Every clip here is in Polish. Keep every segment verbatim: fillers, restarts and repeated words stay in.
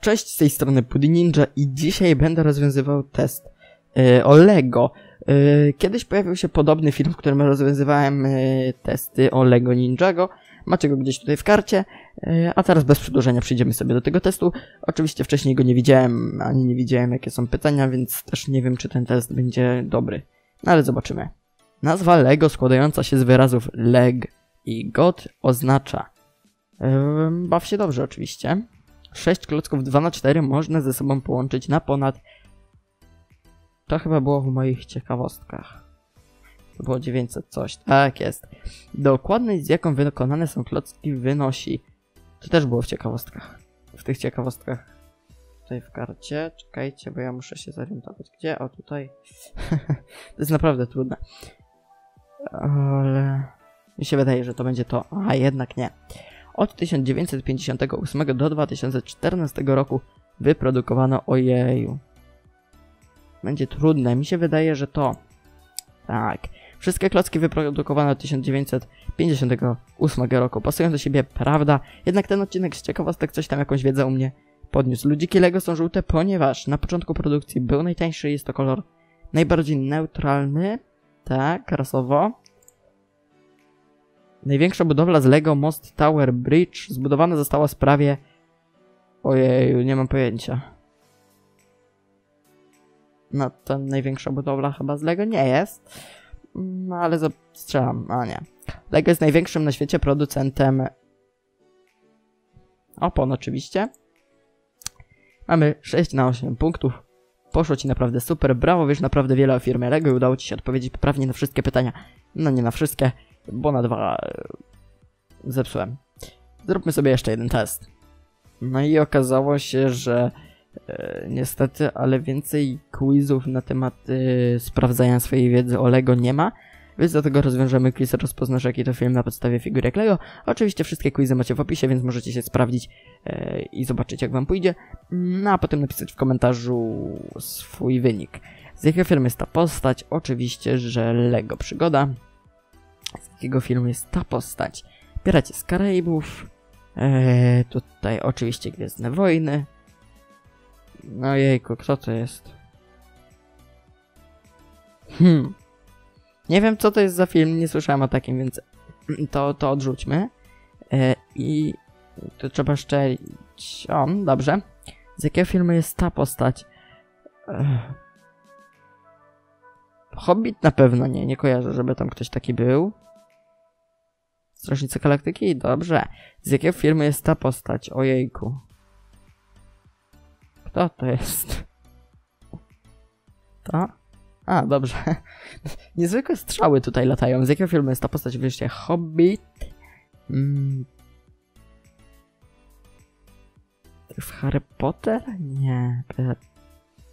Cześć, z tej strony Pudi Ninja i dzisiaj będę rozwiązywał test yy, o LEGO. Yy, kiedyś pojawił się podobny film, w którym rozwiązywałem yy, testy o LEGO Ninjago. Macie go gdzieś tutaj w karcie, yy, a teraz bez przedłużenia przyjdziemy sobie do tego testu. Oczywiście wcześniej go nie widziałem, ani nie widziałem jakie są pytania, więc też nie wiem czy ten test będzie dobry. No ale zobaczymy. Nazwa LEGO składająca się z wyrazów leg i got oznacza... Yy, baw się dobrze oczywiście. sześć klocków dwa na cztery można ze sobą połączyć na ponad... To chyba było w moich ciekawostkach. To było dziewięćset coś. Tak jest. Dokładność, z jaką wykonane są klocki, wynosi... To też było w ciekawostkach. W tych ciekawostkach. Tutaj w karcie. Czekajcie, bo ja muszę się zorientować. Gdzie? O, tutaj. To jest naprawdę trudne. Ale... Mi się wydaje, że to będzie to. A jednak nie. Od tysiąc dziewięćset pięćdziesiątego ósmego do dwa tysiące czternastego roku wyprodukowano, ojeju. Będzie trudne, mi się wydaje, że to. Tak. Wszystkie klocki wyprodukowano od tysiąc dziewięćset pięćdziesiątego ósmego roku. Pasują do siebie, prawda? Jednak ten odcinek z ciekawostek coś tam jakąś wiedzę u mnie podniósł. Ludziki LEGO są żółte, ponieważ na początku produkcji był najtańszy, jest to kolor najbardziej neutralny. Tak, rasowo. Największa budowla z LEGO, most Tower Bridge, zbudowana została w sprawie... Ojej, nie mam pojęcia. No to największa budowla chyba z LEGO nie jest. No ale strzelam, a nie. LEGO jest największym na świecie producentem... Opon oczywiście. Mamy sześć na osiem punktów. Poszło ci naprawdę super, brawo, wiesz naprawdę wiele o firmie LEGO i udało ci się odpowiedzieć poprawnie na wszystkie pytania. No nie na wszystkie. Bo na dwa zepsułem. Zróbmy sobie jeszcze jeden test. No i okazało się, że e, niestety, ale więcej quizów na temat e, sprawdzania swojej wiedzy o LEGO nie ma. Więc dlatego rozwiążemy quiz Rozpoznasz jaki to film na podstawie figurek LEGO. Oczywiście wszystkie quizy macie w opisie, więc możecie się sprawdzić e, i zobaczyć jak wam pójdzie. No a potem napisać w komentarzu swój wynik. Z jakiego filmu jest ta postać? Oczywiście, że LEGO Przygoda. Z jakiego filmu jest ta postać? Piraci z Karaibów. Eee, tutaj oczywiście Gwiezdne Wojny. No jejku, kto to jest? Hmm. Nie wiem co to jest za film, nie słyszałem o takim, więc to, to odrzućmy. Eee, I tu trzeba szczelić. O, dobrze. Z jakiego filmu jest ta postać? Eee. Hobbit na pewno nie, nie kojarzę, żeby tam ktoś taki był. Strażnicy Galaktyki? Dobrze. Z jakiego filmu jest ta postać? Ojejku. Kto to jest? To? A, dobrze. Niezwykłe strzały tutaj latają. Z jakiego filmu jest ta postać? Wyjście Hobbit. Mm. W Harry Potter? Nie.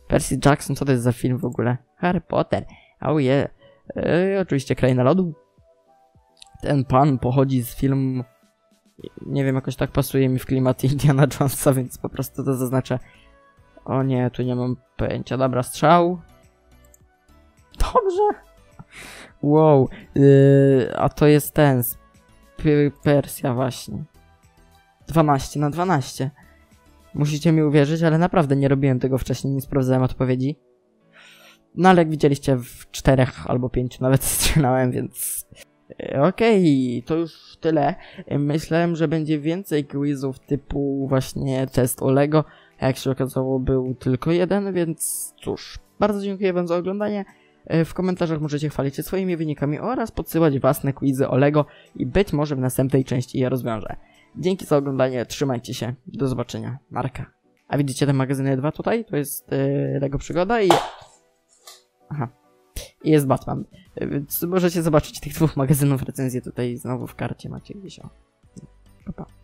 Percy Jackson, co to jest za film w ogóle? Harry Potter. Oh yeah. Yy, oczywiście Kraina Lodu. Ten pan pochodzi z filmu... Nie wiem, jakoś tak pasuje mi w klimat Indiana Jonesa, więc po prostu to zaznaczę. O nie, tu nie mam pojęcia. Dobra, strzał. Dobrze. Wow. Yy, a to jest ten z Persja właśnie. dwanaście na dwanaście. Musicie mi uwierzyć, ale naprawdę nie robiłem tego wcześniej, nie sprawdzałem odpowiedzi. No ale jak widzieliście w czterech albo pięciu nawet strzelałem, więc... Okej, to już tyle. Myślałem, że będzie więcej quizów typu właśnie test o LEGO, a jak się okazało był tylko jeden, więc cóż. Bardzo dziękuję wam za oglądanie. W komentarzach możecie chwalić się swoimi wynikami oraz podsyłać własne quizy o LEGO i być może w następnej części je rozwiążę. Dzięki za oglądanie, trzymajcie się, do zobaczenia, Marka. A widzicie te magazyny dwa tutaj? To jest yy, LEGO Przygoda i... Aha. I jest Batman. Więc możecie zobaczyć tych dwóch magazynów recenzję tutaj znowu w karcie macie gdzieś. O. Pa, pa.